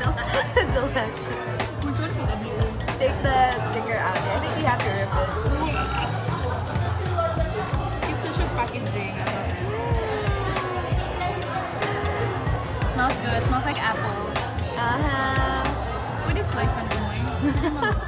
Delicious. Delicious. Take the sticker out. I think we have to rip it. It's such a packaging. I love it. It smells good. It smells like apples. Uh-huh. What is slice and doing?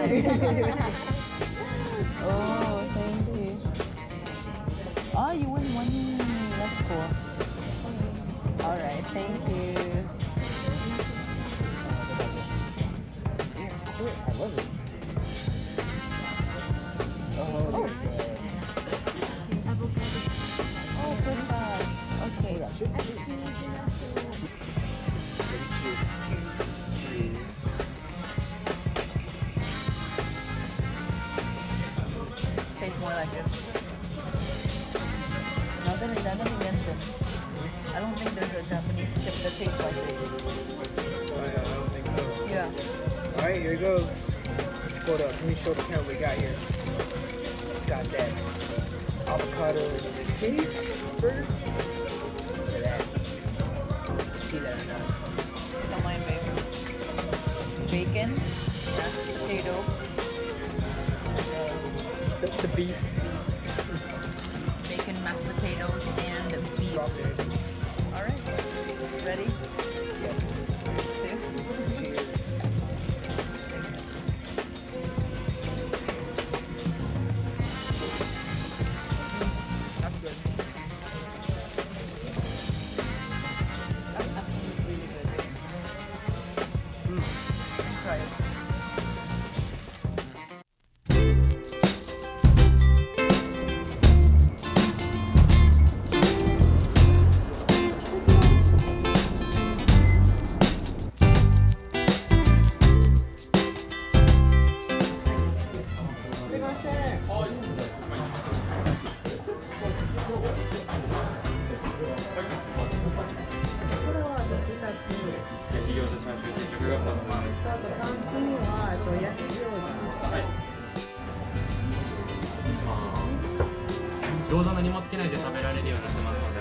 Oh, thank you. Oh, you win money. That's cool. All right, thank you. I love it. Oh. Oh, good bag. Okay. Tastes more like this. No, that doesn't answer. I don't think there's a Japanese chip that tastes like this. Oh yeah, I don't think so. Yeah. Alright, here it goes. Hold up, let me show the camera what we got here. Got that avocado cheese burger. Look at that. See that or not? Not mine, babe. Bacon, mashed potato, the beef. Bacon, mashed potatoes, and the beef. Alright, ready? Yes.餃子何もつけないで食べられるようになってますので。